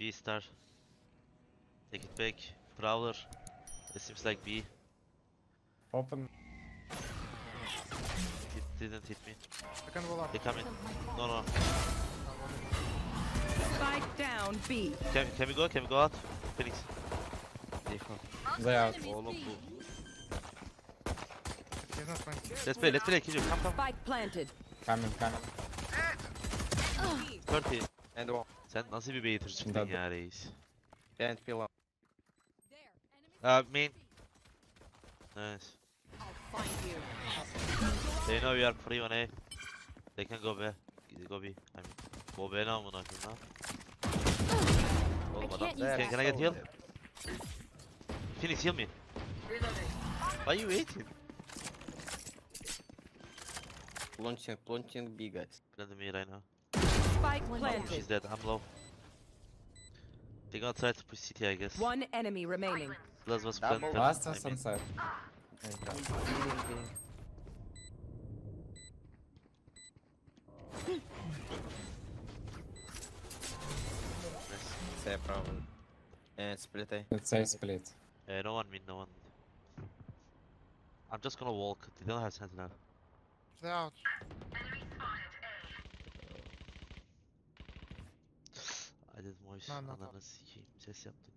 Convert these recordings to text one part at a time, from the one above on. B star. Take it back. Prowler. It seems like B. Open. It didn't hit me. They come in. No, no. Spike down B. Can we go? Can we go out? Felix. They are. Let's play. Let's play. Kill you. Come. Spike planted. Coming. 30. And one. Sen nasıl bir beytir çıktın ya reis? And fill up. Main. Nice. They know we are free on A. They can go B. Go B. I mean, go B now, man. Can I get healed? Phoenix, heal me. Why are you waiting? Launching B guys. Planting me right now. She's dead, I'm low. They gonna try to push CT, I guess. One enemy remaining. Last was planted. Last on some side. Say problem. And split A. Let's say split. No one win, no one. I'm just gonna walk. They don't have sense now. They're out. Ananı sikeyim, ses yaptım.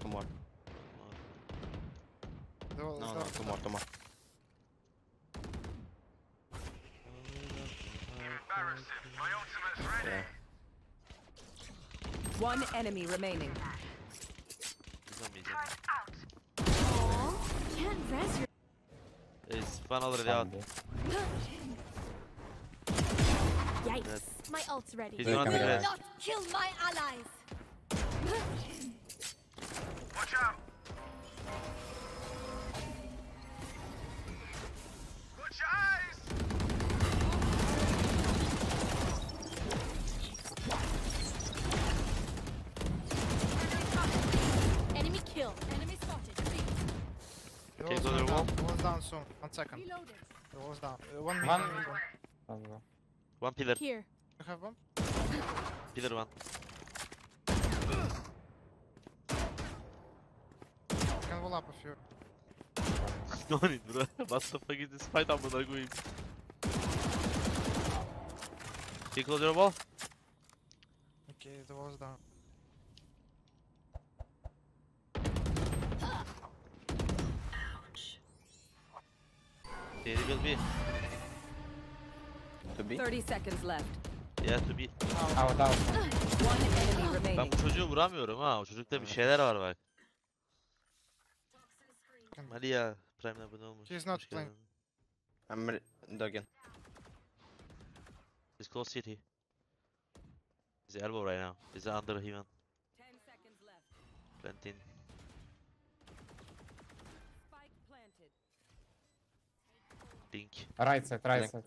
Tomorrow. No, tomorrow. One enemy remaining. It's fun already out. Yikes. My ult's ready. He's not dead. Not kill my allies. Watch out. Watch your eyes. Enemy kill. Enemy spotted. Okay, so the wall. Wall's down soon. 1 second. Reloaded. The wall's down. 1 minute. One pillar. Here. I have one. Pillar one. Can wall up a few. No need, bro. What the fuck is this fight? I'm gonna go in. You close your wall? Okay, the wall's down. Ouch. Okay, it will be. To be. 30 seconds left. Yeah, to be. Out, out. One enemy remaining. Ben bu çocuğu vuramıyorum ha. O çocukta bir şeyler var bak. Maria Prime'le abone olmuş. She's not playing. I'm Duggan. He's close city. He's elbow right now. He's under him. 10 seconds left. Planting. Spike planted. Dink. Right side, right side.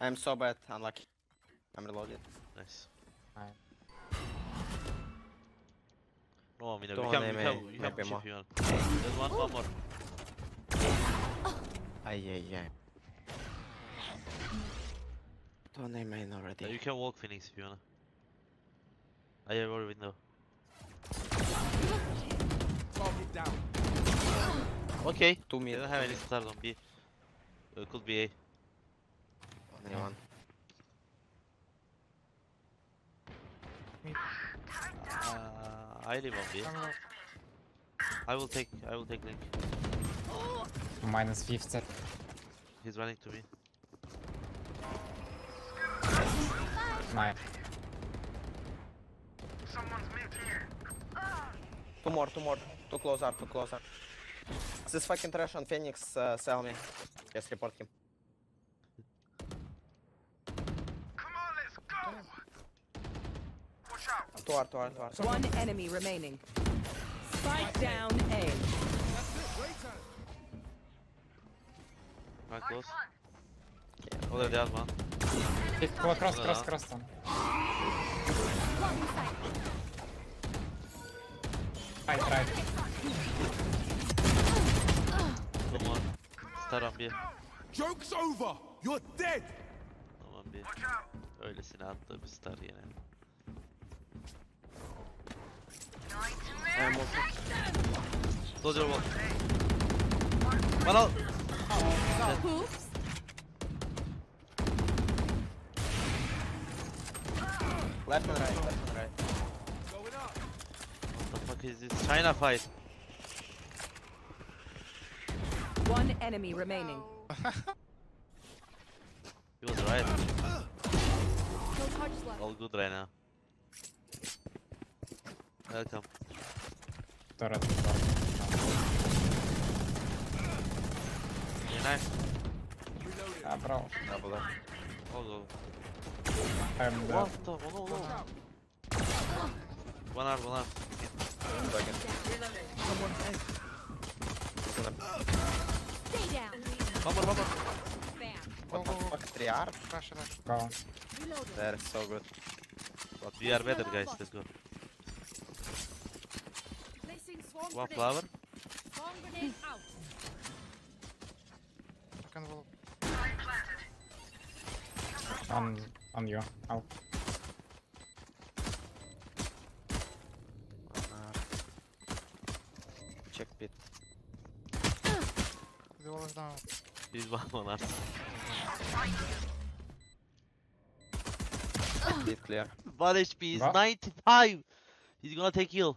I'm so bad, unlucky. I'm reloaded. Nice. Alright. No, I mean, we can more. There's one more. Ay. Don't name mine already. You can walk Phoenix if you wanna. I have a window. Okay. 2 minutes. I don't have any stars on B. It could be A. Anyone? I live on B. I will take Link. -50. He's running to me. Nine. Someone's mid here. 2 more. Too close up. This fucking trash on Phoenix, sell me. Just report him. Two. One enemy remaining. Spike down A. Right close. Oh, they're dead, man. Cross. I tried. Come on. Start up here. Joke's over. You're dead. Öylesine attığı bir star yine. Hem olsun. Dodger ball. Bana al. Left and right, left and right. What the fuck is this? China fight. One enemy remaining. He was right. All good right now. Welcome. You're nice. Ah, bro. All I'm dead. What the? Oh, no, no. One arm. Someone nice. One more. What the fuck? 3 arms? Go. They're so good. But we are better, guys. Let's go. One flower. On you. Out. Check pit. The wall is down. He's one. He's clear. 1 HP. He's 95. He's gonna take heal.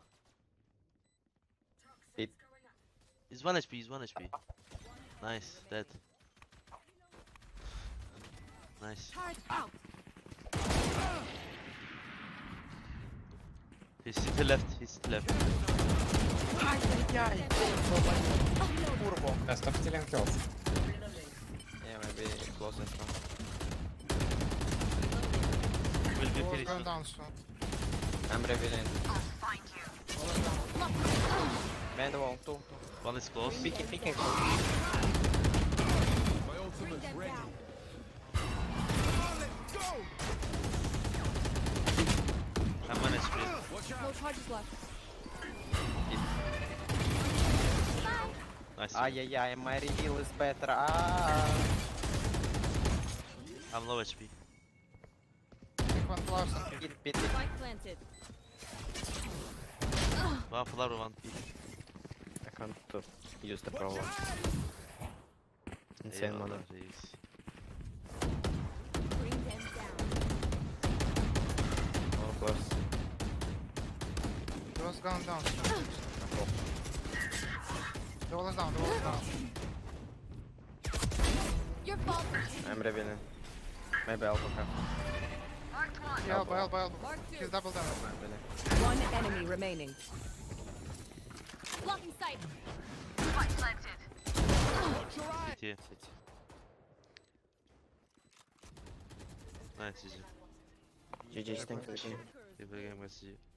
He's 1 HP. Nice. Dead. Nice. He's still left. Ay-ay-ay. Turbo. That's top still and kills. Yeah, maybe close this one. We'll be finished. Go down soon. I'm revealing. I'll find you. Man, the wall. 2. One is close. Peeking. My ultimate's ready. I'm on a sprint. No charges left. Nice. Ay-ay-ay, my reveal is better. Ah. I'm low HP. Take 1 flower. Hit. One flower, 1 pit. I can't use the problem. Insane mana. Close. The wall's gone down. The wall is down. Your fault. I'm revealing. Maybe I'll help him. Help. He's double down. One enemy remaining. Blocking sight. Fight planted. Nice, GG. GG, thanks for the game.